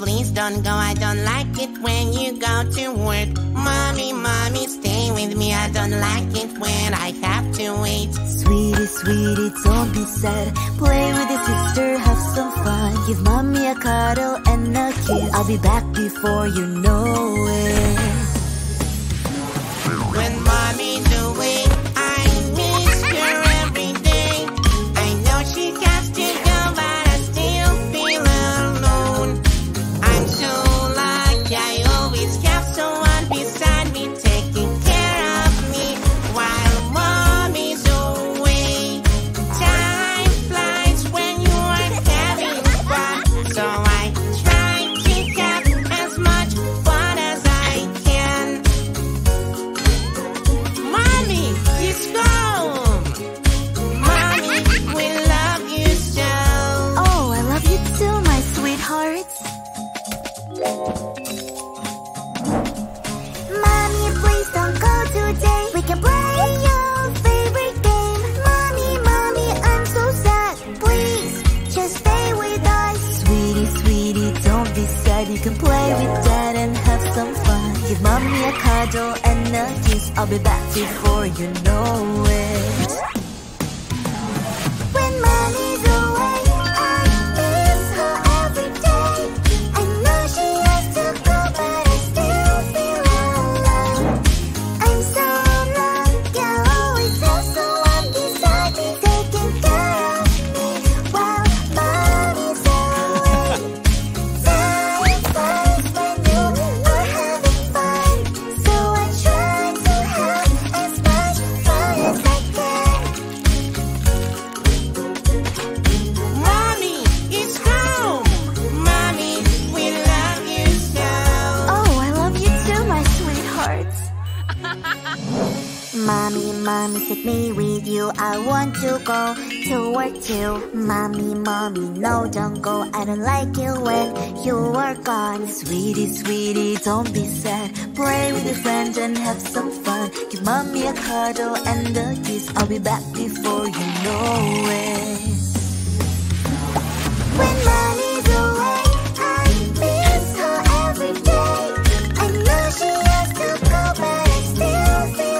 Please don't go, I don't like it when you go to work. Mommy, mommy, stay with me, I don't like it when I have to wait. Sweetie, sweetie, don't be sad. Play with your sister, have some fun. Give mommy a cuddle and a kiss. I'll be back before you know it. When mommy's away, I miss her every day. I know she has to go, but I still feel alone. Mommy a cuddle and a kiss. I'll be back before you know it. When mommy's away, I miss her every day. I know she has to go, but I still feel alone. I'm so lucky, I always have someone beside me, taking care of me while mommy's away. Time flies when you are having. Mommy, mommy, take me with you. I want to go to work too. Mommy, mommy, no, don't go. I don't like it when you are gone. Sweetie, sweetie, don't be sad. Play with your friends and have some fun. Give mommy a cuddle and a kiss. I'll be back before you know it. When mommy's away, I miss her every day. I know she has to go, but I still feel.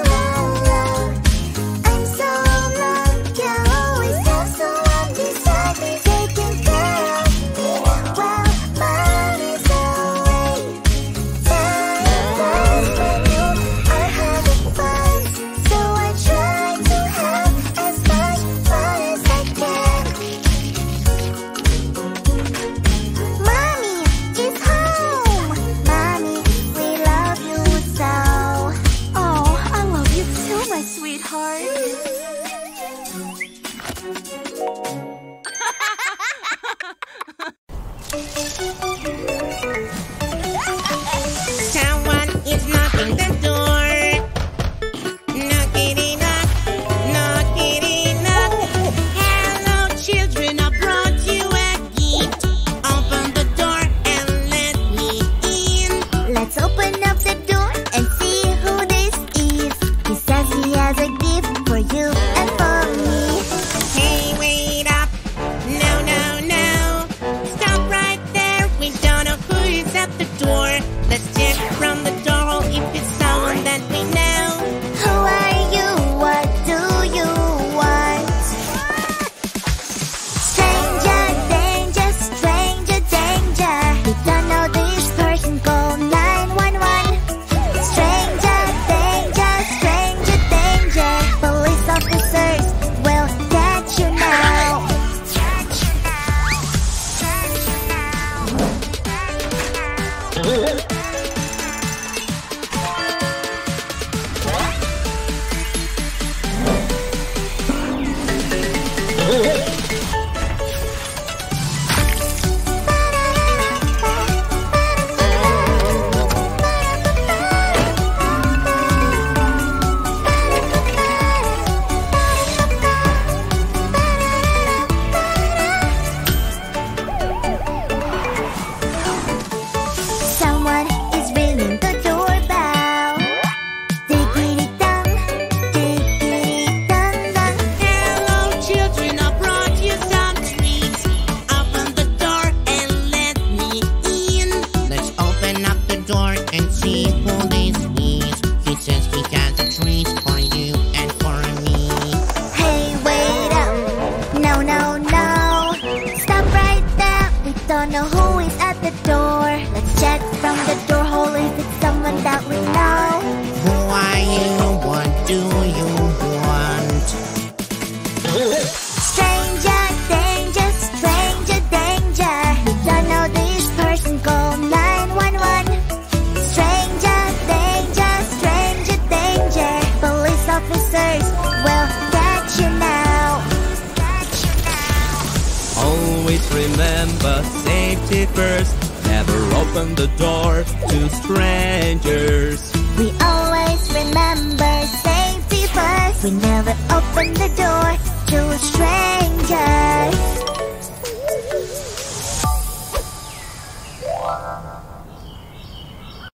safety first. Never open the door to strangers. We always remember safety first. We never open the door to strangers.